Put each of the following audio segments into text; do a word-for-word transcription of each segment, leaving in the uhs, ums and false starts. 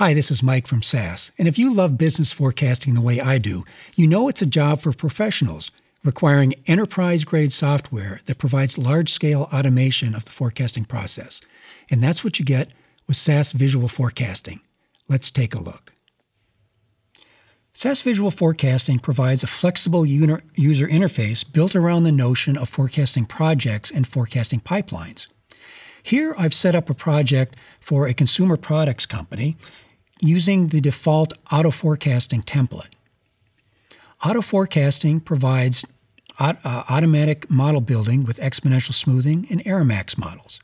Hi, this is Mike from S A S, and if you love business forecasting the way I do, you know it's a job for professionals, requiring enterprise-grade software that provides large-scale automation of the forecasting process. And that's what you get with S A S Visual Forecasting. Let's take a look. S A S Visual Forecasting provides a flexible user interface built around the notion of forecasting projects and forecasting pipelines. Here, I've set up a project for a consumer products company using the default auto-forecasting template. Auto-forecasting provides auto uh, automatic model building with exponential smoothing and ARIMAX models.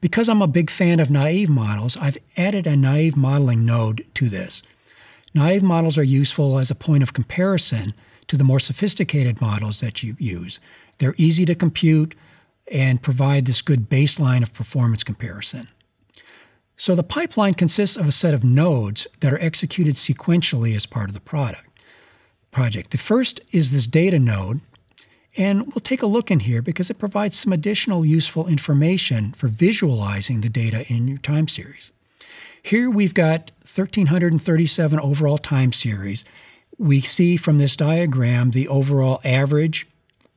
Because I'm a big fan of naive models, I've added a naive modeling node to this. Naive models are useful as a point of comparison to the more sophisticated models that you use. They're easy to compute and provide this good baseline of performance comparison. So the pipeline consists of a set of nodes that are executed sequentially as part of the product project. The first is this data node, and we'll take a look in here because it provides some additional useful information for visualizing the data in your time series. Here we've got one thousand three hundred thirty-seven overall time series. We see from this diagram the overall average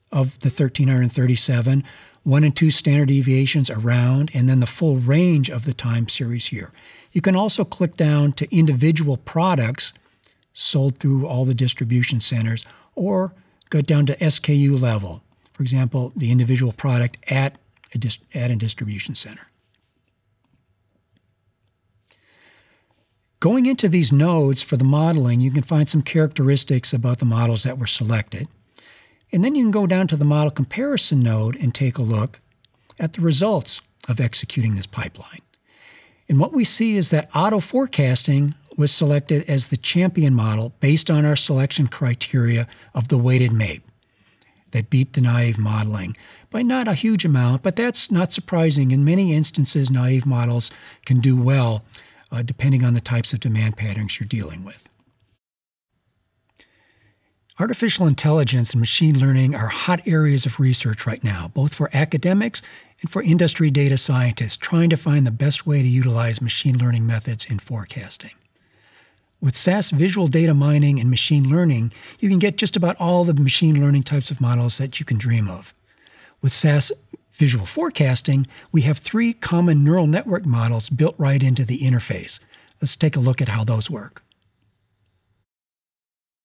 of the one thousand three hundred thirty-seven, one and two standard deviations around, and then the full range of the time series here. You can also click down to individual products sold through all the distribution centers, or go down to S K U level. For example, the individual product at a, dist at a distribution center. Going into these nodes for the modeling, you can find some characteristics about the models that were selected. And then you can go down to the model comparison node and take a look at the results of executing this pipeline. And what we see is that auto forecasting was selected as the champion model based on our selection criteria of the weighted MAPE that beat the naive modeling by not a huge amount, but that's not surprising. In many instances, naive models can do well Uh, depending on the types of demand patterns you're dealing with. Artificial intelligence and machine learning are hot areas of research right now, both for academics and for industry data scientists trying to find the best way to utilize machine learning methods in forecasting. With S A S Visual Data Mining and Machine Learning, you can get just about all the machine learning types of models that you can dream of. With S A S Visual Forecasting, we have three common neural network models built right into the interface. Let's take a look at how those work.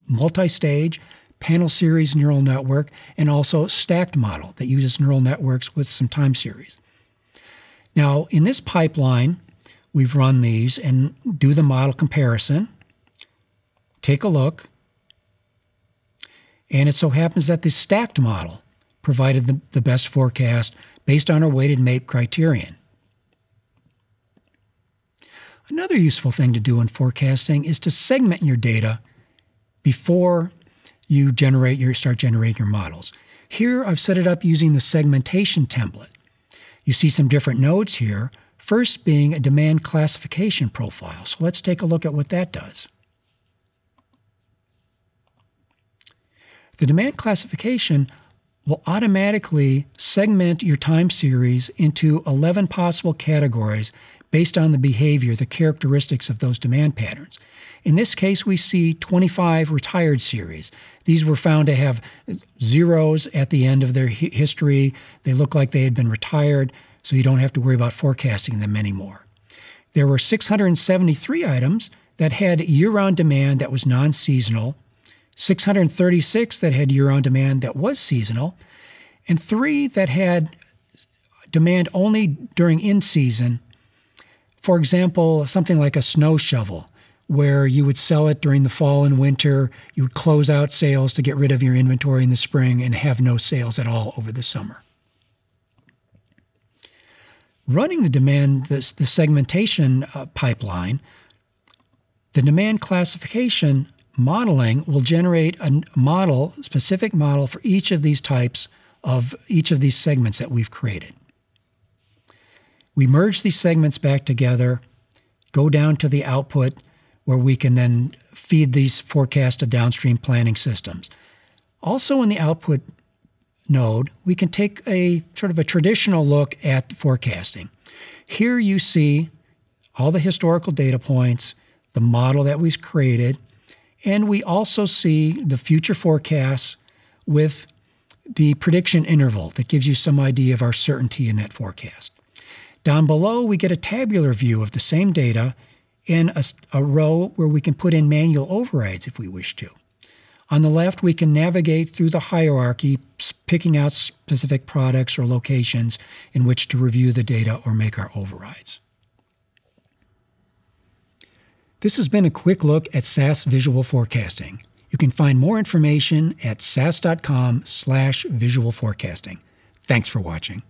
Multi-stage, panel series neural network, and also stacked model that uses neural networks with some time series. Now, in this pipeline, we've run these and do the model comparison, take a look, and it so happens that the stacked model provided the, the best forecast based on our weighted MAPE criterion. Another useful thing to do in forecasting is to segment your data before you generate your, start generating your models. Here, I've set it up using the segmentation template. You see some different nodes here, first being a demand classification profile. So let's take a look at what that does. The demand classification will automatically segment your time series into eleven possible categories based on the behavior, the characteristics of those demand patterns. In this case, we see twenty-five retired series. These were found to have zeros at the end of their history. They look like they had been retired, so you don't have to worry about forecasting them anymore. There were six hundred seventy-three items that had year-round demand that was non-seasonal, six hundred thirty-six that had year-round demand that was seasonal, and three that had demand only during in-season. For example, something like a snow shovel, where you would sell it during the fall and winter, you would close out sales to get rid of your inventory in the spring and have no sales at all over the summer. Running the demand, the, the segmentation uh, pipeline, the demand classification modeling will generate a model, specific model for each of these types of each of these segments that we've created. We merge these segments back together, go down to the output where we can then feed these forecasts to downstream planning systems. Also in the output node, we can take a sort of a traditional look at forecasting. Here you see all the historical data points, the model that we've created. And we also see the future forecasts with the prediction interval that gives you some idea of our certainty in that forecast. Down below, we get a tabular view of the same data in a, a row where we can put in manual overrides if we wish to. On the left, we can navigate through the hierarchy, picking out specific products or locations in which to review the data or make our overrides. This has been a quick look at S A S Visual Forecasting. You can find more information at sas dot com slash visual forecasting. Thanks for watching.